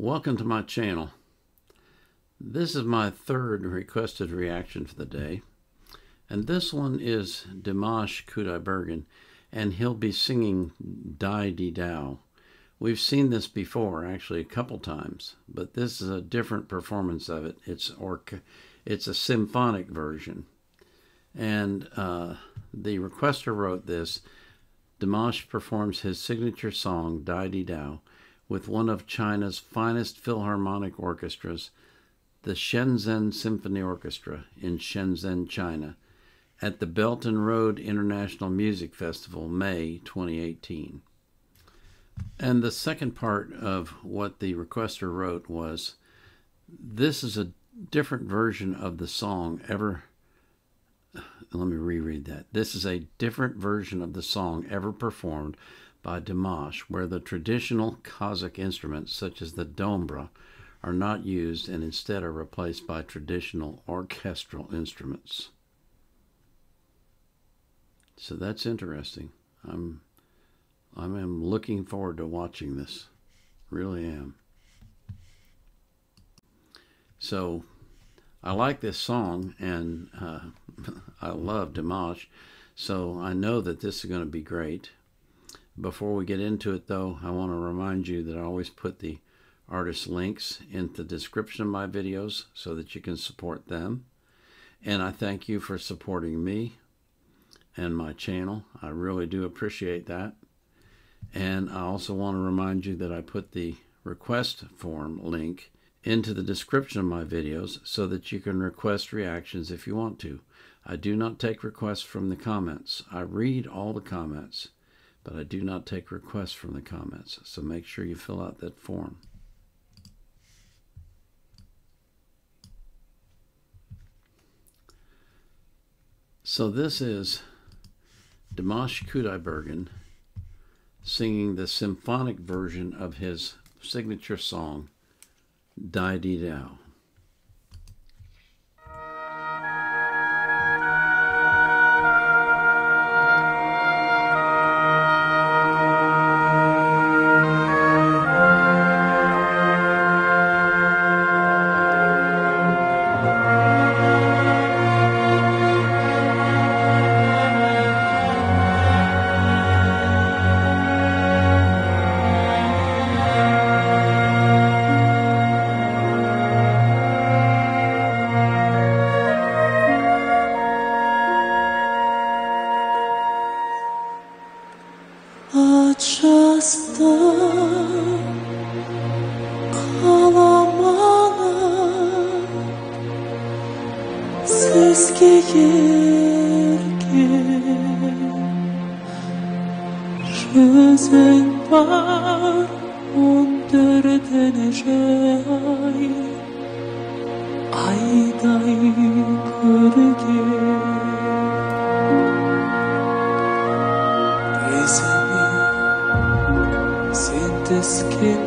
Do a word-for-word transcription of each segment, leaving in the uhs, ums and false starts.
Welcome to my channel. This is my third requested reaction for the day, and this one is Dimash Kudaibergen, and he'll be singing Daididau. We've seen this before, actually a couple times, but this is a different performance of it. It's orc it's a symphonic version, and uh, the requester wrote this. Dimash performs his signature song Daididau with one of China's finest philharmonic orchestras, the Shenzhen Symphony Orchestra in Shenzhen, China, at the Belt and Road International Music Festival, May twenty eighteen. And the second part of what the requester wrote was, this is a different version of the song ever, let me reread that. This is a different version of the song ever performed by Dimash, where the traditional Kazakh instruments such as the Dombra are not used and instead are replaced by traditional orchestral instruments. So that's interesting. I'm I am looking forward to watching this. Really am. So I like this song, and uh, I love Dimash, so I know that this is going to be great. Before we get into it, though, I want to remind you that I always put the artist links in the description of my videos so that you can support them. And I thank you for supporting me and my channel. I really do appreciate that. And I also want to remind you that I put the request form link into the description of my videos so that you can request reactions if you want to. I do not take requests from the comments. I read all the comments, but I do not take requests from the comments. So make sure you fill out that form. So this is Dimash Kudaibergen singing the symphonic version of his signature song, Daididau. Această calamană se schierge și se împar unde de nejai ai dai curge. Es gibt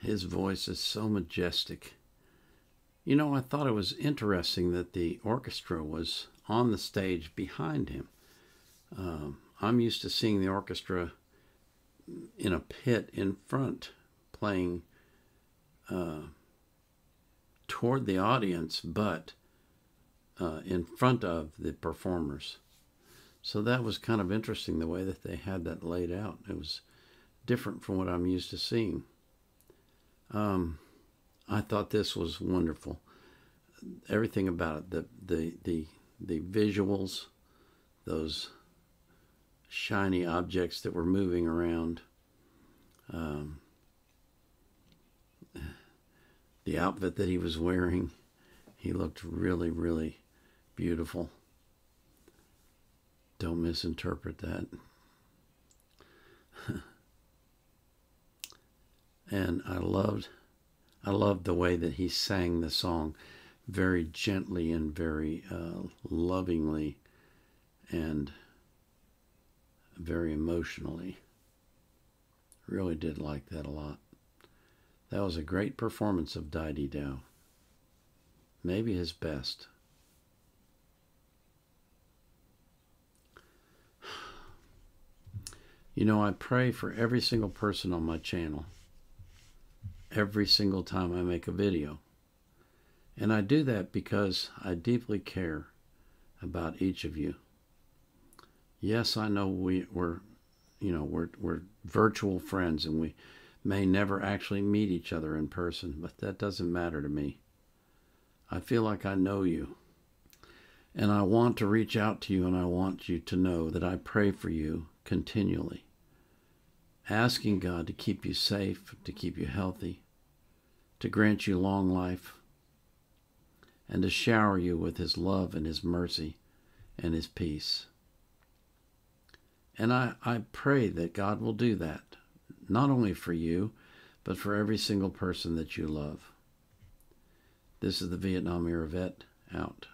His voice is so majestic. You know, I thought it was interesting that the orchestra was on the stage behind him. Um, I'm used to seeing the orchestra in a pit in front, playing uh, toward the audience, but uh, in front of the performers. So that was kind of interesting, the way that they had that laid out. It was different from what I'm used to seeing. Um, I thought this was wonderful. Everything about it, the, the, the, the visuals, those shiny objects that were moving around, um, the outfit that he was wearing, he looked really, really beautiful. Don't misinterpret that. And I loved, I loved the way that he sang the song, very gently and very uh, lovingly, and very emotionally. Really did like that a lot. That was a great performance of Daididau. Maybe his best. You know, I pray for every single person on my channel. Every single time I make a video. And I do that because I deeply care about each of you. Yes, I know we, we're, you know, we're, we're virtual friends and we may never actually meet each other in person, but that doesn't matter to me. I feel like I know you. And I want to reach out to you, and I want you to know that I pray for you continually. Asking God to keep you safe, to keep you healthy, to grant you long life, and to shower you with His love and His mercy and his peace. And I, I pray that God will do that, not only for you, but for every single person that you love. This is the Vietnam Era Vet, out.